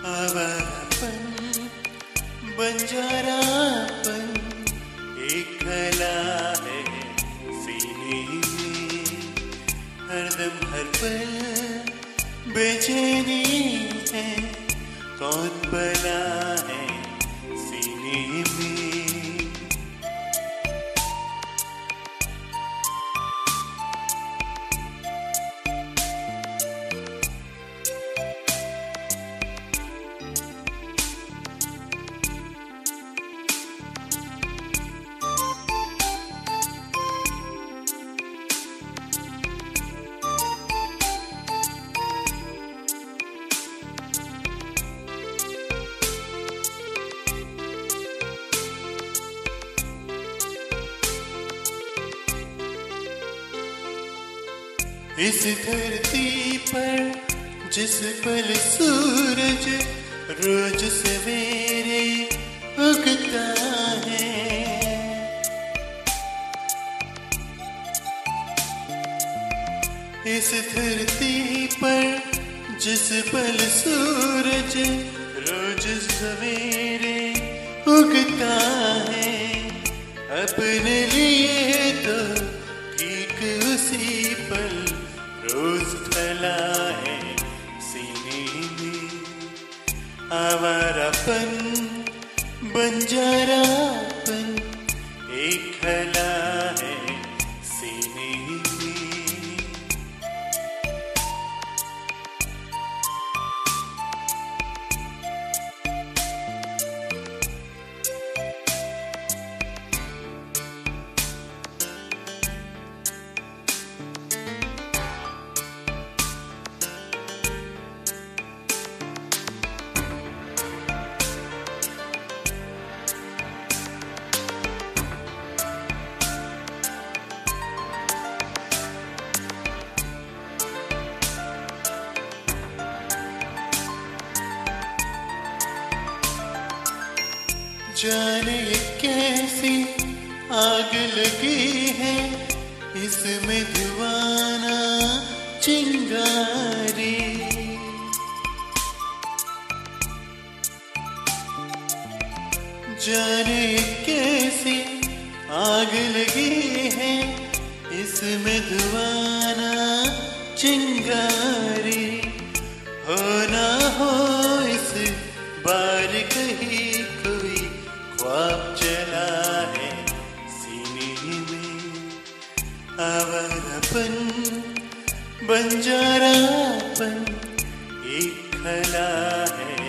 आवारापन बंजरापन एक कला है सीने में, हरदम हर पल बेचैनी है, कौन बला है सीने में। इस धरती पर जिस पल सूरज रोज सवेरे उगता है, इस धरती पर जिस पल सूरज रोज सवेरे उगता है, अपने लिए तो ठीक उसी पल रोज खला है सीने में। आवारापन बंजरापन एक खला है सीने में। जाने कैसी आग लगी है इसमें दीवाना चिंगारी, जाने कैसी आग लगी है इसमें दीवाना चिंगारी, होना हो इस बार कहीं ख्वाब चला है सीने में। आवारापन बंजरापन एक खला है।